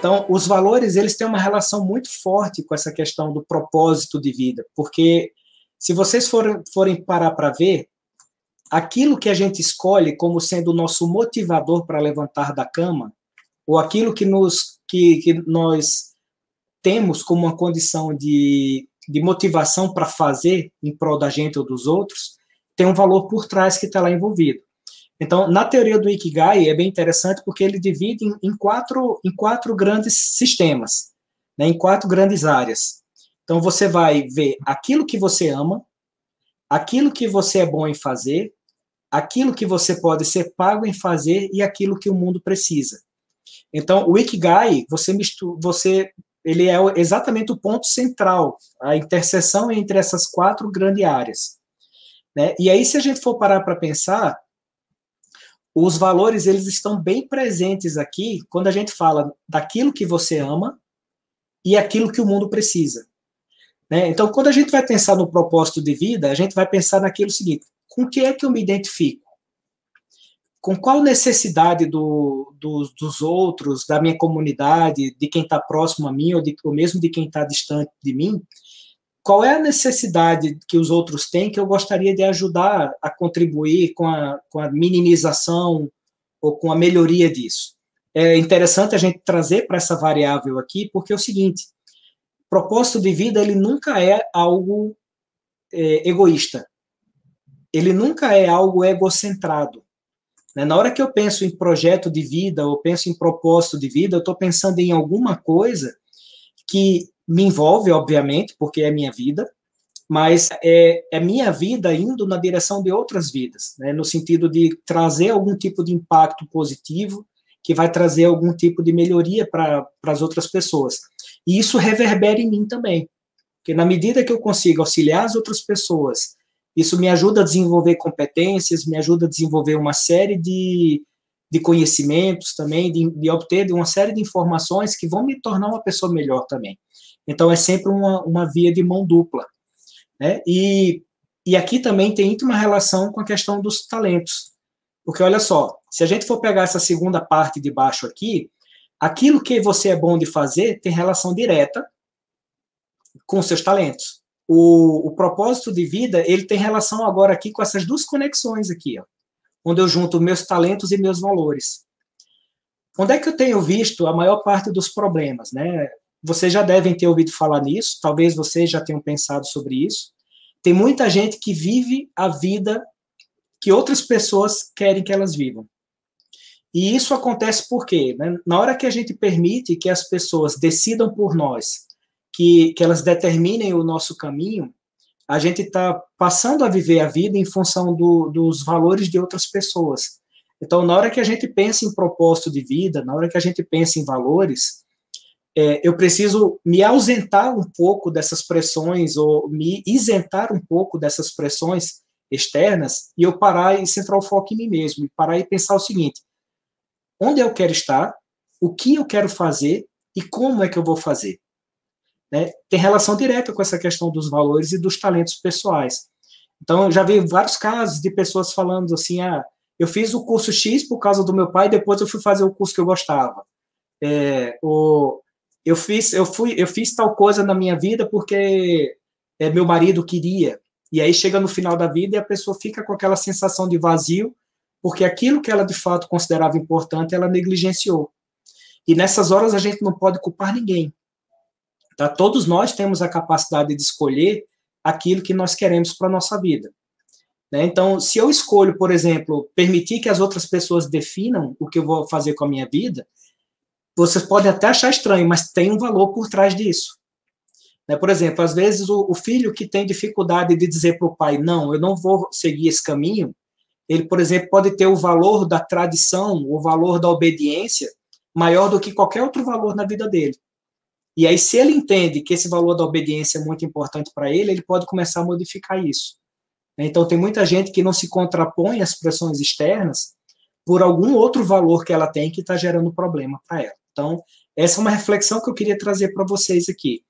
Então, os valores, eles têm uma relação muito forte com essa questão do propósito de vida, porque se vocês forem parar para ver, aquilo que a gente escolhe como sendo o nosso motivador para levantar da cama, ou aquilo que nós temos como uma condição de motivação para fazer em prol da gente ou dos outros, tem um valor por trás que está lá envolvido. Então, na teoria do Ikigai, é bem interessante porque ele divide em quatro grandes sistemas, né, em quatro grandes áreas. Então, você vai ver aquilo que você ama, aquilo que você é bom em fazer, aquilo que você pode ser pago em fazer e aquilo que o mundo precisa. Então, o Ikigai, ele é exatamente o ponto central, a interseção entre essas quatro grandes áreas, né? E aí, se a gente for parar para pensar, os valores, eles estão bem presentes aqui quando a gente fala daquilo que você ama e aquilo que o mundo precisa, né? Então, quando a gente vai pensar no propósito de vida, a gente vai pensar naquilo seguinte: com o que é que eu me identifico? Com qual necessidade dos outros, da minha comunidade, de quem está próximo a mim, ou mesmo de quem está distante de mim, qual é a necessidade que os outros têm que eu gostaria de ajudar a contribuir com a minimização ou com a melhoria disso? É interessante a gente trazer para essa variável aqui, porque é o seguinte, propósito de vida, ele nunca é algo egoísta, ele nunca é algo egocentrado. Na hora que eu penso em projeto de vida, ou penso em propósito de vida, eu estou pensando em alguma coisa que me envolve, obviamente, porque é minha vida, mas é minha vida indo na direção de outras vidas, né, no sentido de trazer algum tipo de impacto positivo, que vai trazer algum tipo de melhoria para as outras pessoas. E isso reverbera em mim também, porque na medida que eu consigo auxiliar as outras pessoas, isso me ajuda a desenvolver competências, me ajuda a desenvolver uma série de conhecimentos também, de obter uma série de informações que vão me tornar uma pessoa melhor também. Então, é sempre uma via de mão dupla, né? E aqui também tem íntima relação com a questão dos talentos. Porque, olha só, se a gente for pegar essa segunda parte de baixo aqui, aquilo que você é bom de fazer tem relação direta com seus talentos. O propósito de vida, ele tem relação agora aqui com essas duas conexões aqui, ó, onde eu junto meus talentos e meus valores. Onde é que eu tenho visto a maior parte dos problemas, né? Vocês já devem ter ouvido falar nisso, talvez vocês já tenham pensado sobre isso. Tem muita gente que vive a vida que outras pessoas querem que elas vivam. E isso acontece por quê, né? Na hora que a gente permite que as pessoas decidam por nós, que elas determinem o nosso caminho, a gente está passando a viver a vida em função dos valores de outras pessoas. Então, na hora que a gente pensa em propósito de vida, na hora que a gente pensa em valores, eu preciso me ausentar um pouco dessas pressões, ou me isentar um pouco dessas pressões externas, e eu parar e centrar o foco em mim mesmo, e parar e pensar o seguinte: onde eu quero estar, o que eu quero fazer, e como é que eu vou fazer? Né, tem relação direta com essa questão dos valores e dos talentos pessoais. Então, eu já vi vários casos de pessoas falando assim: ah, eu fiz o curso X por causa do meu pai, depois eu fui fazer o curso que eu gostava. Eu fiz tal coisa na minha vida porque meu marido queria. E aí chega no final da vida e a pessoa fica com aquela sensação de vazio, porque aquilo que ela de fato considerava importante, ela negligenciou. E nessas horas a gente não pode culpar ninguém. Tá? Todos nós temos a capacidade de escolher aquilo que nós queremos para a nossa vida, né? Então, se eu escolho, por exemplo, permitir que as outras pessoas definam o que eu vou fazer com a minha vida, vocês podem até achar estranho, mas tem um valor por trás disso, né? Por exemplo, às vezes o filho que tem dificuldade de dizer para o pai, não, eu não vou seguir esse caminho, ele, por exemplo, pode ter o valor da tradição, o valor da obediência, maior do que qualquer outro valor na vida dele. E aí, se ele entende que esse valor da obediência é muito importante para ele, ele pode começar a modificar isso. Então, tem muita gente que não se contrapõe às pressões externas por algum outro valor que ela tem que está gerando problema para ela. Então, essa é uma reflexão que eu queria trazer para vocês aqui.